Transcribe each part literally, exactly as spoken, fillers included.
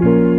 Thank you.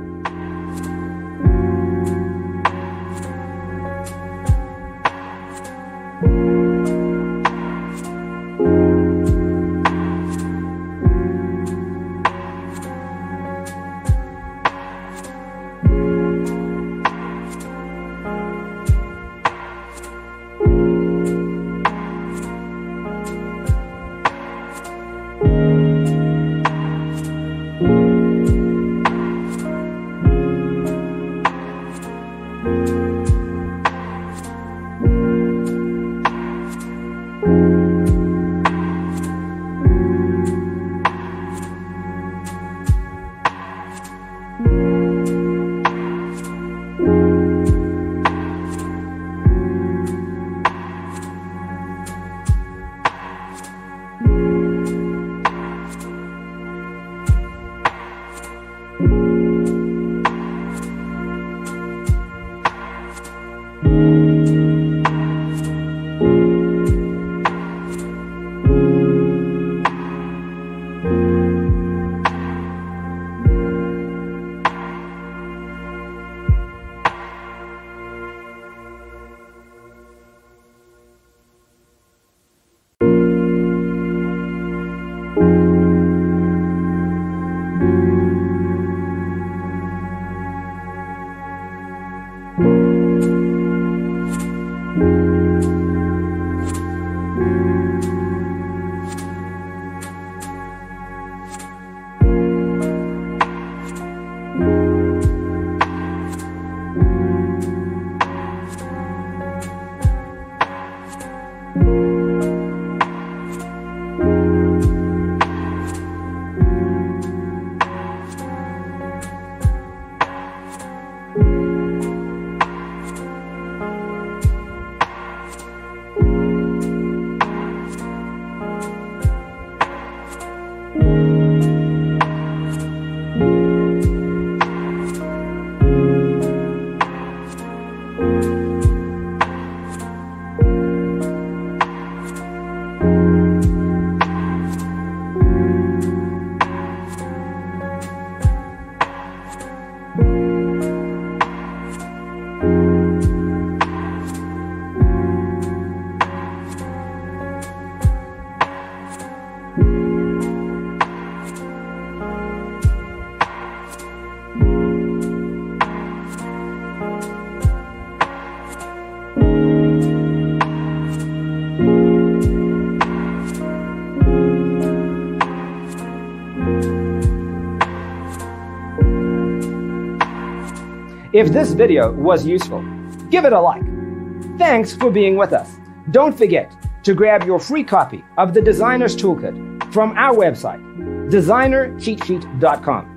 If this video was useful, give it a like. Thanks for being with us. Don't forget to grab your free copy of the Designer's Toolkit from our website, designer cheat sheet dot com.